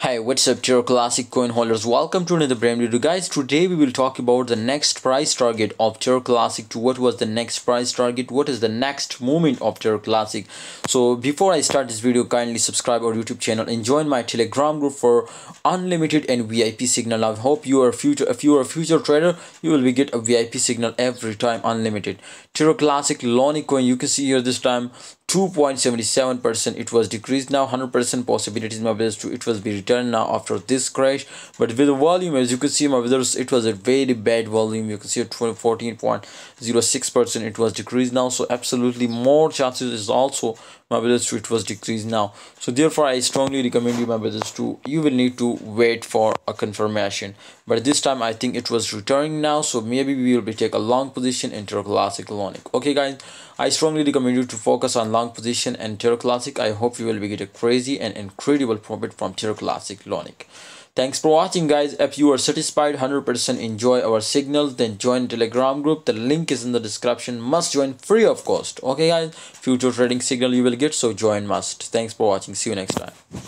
Hi, what's up Terra Classic coin holders, welcome to another brand new video guys. Today we will talk about the next price target of Terra Classic. What was the next price target? What is the next movement of Terra Classic? So before I start this video, kindly subscribe our YouTube channel and join my Telegram group for unlimited and VIP signal. I hope you are a future trader, you will be get a VIP signal every time, unlimited. Terra Classic Lunc coin, you can see here this time 2.77%, it was decreased. Now 100% possibilities my brothers to it was be returned now after this crash, but with the volume as you can see my brothers, it was a very bad volume. You can see 14.06% it was decreased now, so absolutely more chances is also my brothers to it was decreased now. So therefore I strongly recommend you my brothers to you will need to wait for a confirmation, but this time I think it was returning now, so maybe we will be take a long position in Terra Classic Lunc. Okay guys, I strongly recommend you to focus on long position and Terra Classic. I hope you will be get a crazy and incredible profit from Terra Classic Lunc. Thanks for watching guys. If you are satisfied 100% enjoy our signals, then join Telegram group, the link is in the description, must join free of cost. Okay guys, future trading signal you will get, so join must. Thanks for watching, see you next time.